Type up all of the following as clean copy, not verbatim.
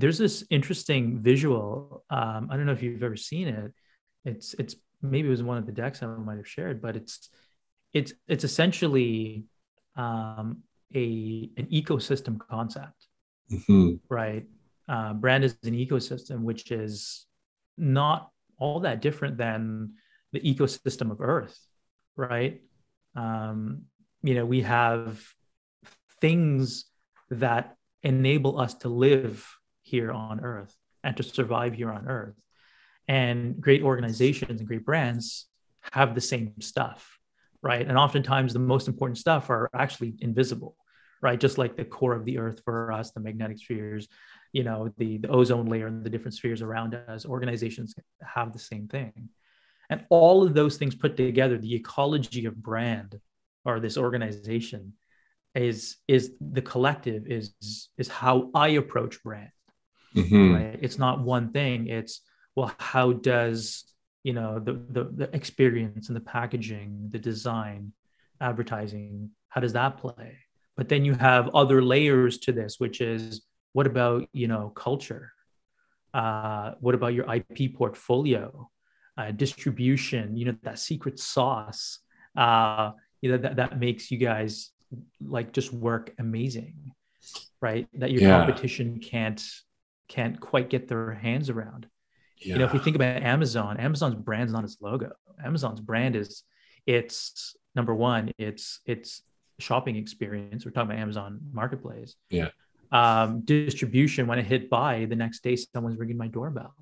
there's this interesting visual. I don't know if you've ever seen it. It's maybe it was one of the decks I might have shared, but it's essentially an ecosystem concept, mm-hmm. right? Brand is an ecosystem, which is not all that different than the ecosystem of Earth, right? We have things that enable us to live here on Earth and to survive here on Earth. And great organizations and great brands have the same stuff, right? And oftentimes the most important stuff are actually invisible, right? Just like the core of the Earth for us, the magnetic spheres, the ozone layer and the different spheres around us, organizations have the same thing. And all of those things put together, the ecology of brand or this organization is the collective is how I approach brand, mm-hmm. right? It's not one thing. It's, well, how does the experience and the packaging, the design, advertising, how does that play? But then you have other layers to this, which is what about culture? What about your IP portfolio, distribution? That secret sauce that makes you guys like just work amazing, right? That your competition can't quite get their hands around. Yeah. If you think about Amazon's brand's not its logo. Amazon's brand is, it's number one, it's shopping experience. We're talking about Amazon Marketplace. Yeah. Distribution, when I hit buy, the next day someone's ringing my doorbell.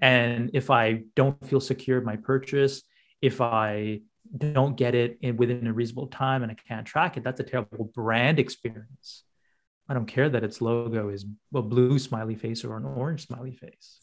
And if I don't feel secure in my purchase, if I don't get it within a reasonable time and I can't track it, that's a terrible brand experience. I don't care that its logo is a blue smiley face or an orange smiley face.